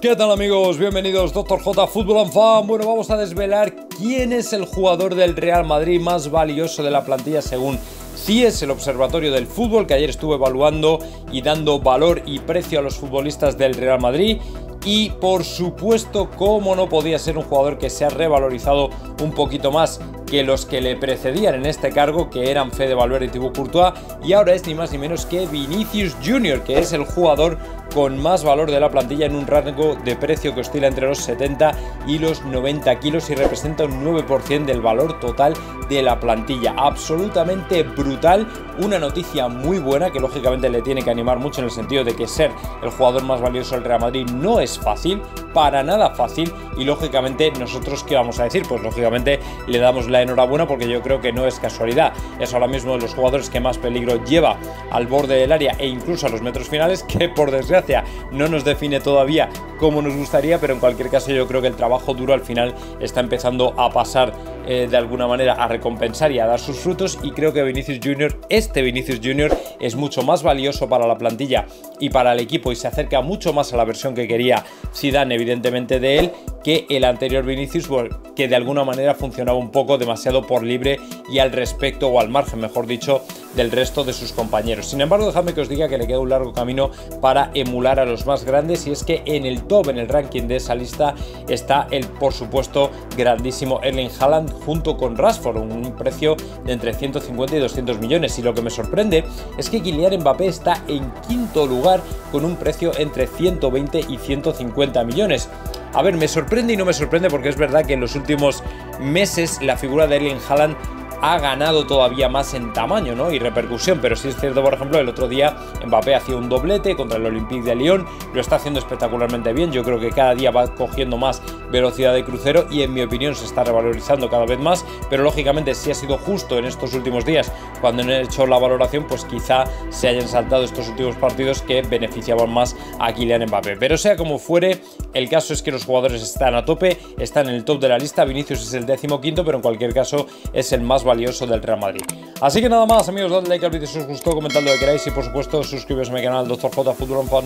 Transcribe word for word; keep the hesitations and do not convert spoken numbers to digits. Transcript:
¿Qué tal, amigos? Bienvenidos, doctor J Fútbol Fan. Bueno, vamos a desvelar quién es el jugador del Real Madrid más valioso de la plantilla según C I E S, el Observatorio del Fútbol, que ayer estuvo evaluando y dando valor y precio a los futbolistas del Real Madrid. Y por supuesto, como no podía ser, un jugador que se ha revalorizado un poquito más que los que le precedían en este cargo, que eran Fede Valverde y Thibaut Courtois, y ahora es ni más ni menos que Vinicius junior, que es el jugador con más valor de la plantilla en un rango de precio que oscila entre los setenta y los noventa kilos y representa un nueve por ciento del valor total de la plantilla. Absolutamente brutal, una noticia muy buena que lógicamente le tiene que animar mucho, en el sentido de que ser el jugador más valioso del Real Madrid no es fácil, para nada fácil, y lógicamente nosotros, ¿qué vamos a decir? Pues lógicamente le damos la enhorabuena, porque yo creo que no es casualidad. Es ahora mismo de los jugadores que más peligro lleva al borde del área e incluso a los metros finales, que por desgracia no nos define todavía como nos gustaría, pero en cualquier caso yo creo que el trabajo duro al final está empezando a pasar eh, de alguna manera, a recompensar y a dar sus frutos, y creo que Vinicius junior, este Vinicius junior es mucho más valioso para la plantilla y para el equipo, y se acerca mucho más a la versión que quería Zidane, evidentemente, de él, que el anterior Vinicius, que de alguna manera funcionaba un poco demasiado por libre y al respecto, o al margen mejor dicho, del resto de sus compañeros. Sin embargo, dejadme que os diga que le queda un largo camino para emular a los más grandes, y es que en el top, en el ranking de esa lista, está el, por supuesto, grandísimo Erling Haaland junto con Rashford, un precio de entre ciento cincuenta y doscientos millones, y lo que me sorprende es que Kylian Mbappé está en quinto lugar con un precio entre ciento veinte y ciento cincuenta millones. A ver, me sorprende y no me sorprende, porque es verdad que en los últimos meses la figura de Erling Haaland ha ganado todavía más en tamaño, ¿no?, y repercusión, pero sí es cierto, por ejemplo, el otro día Mbappé hacía un doblete contra el Olympique de Lyon, lo está haciendo espectacularmente bien, yo creo que cada día va cogiendo más velocidad de crucero y en mi opinión se está revalorizando cada vez más, pero lógicamente si ha sido justo en estos últimos días cuando han hecho la valoración, pues quizá se hayan saltado estos últimos partidos que beneficiaban más a Kylian Mbappé. Pero sea como fuere, el caso es que los jugadores están a tope, están en el top de la lista. Vinicius es el décimo quinto, pero en cualquier caso es el más valioso del Real Madrid. Así que nada más, amigos, dadle like al vídeo si os gustó, comentadlo lo que queráis y por supuesto suscribiros a mi canal, doctor J Fútbol Fan.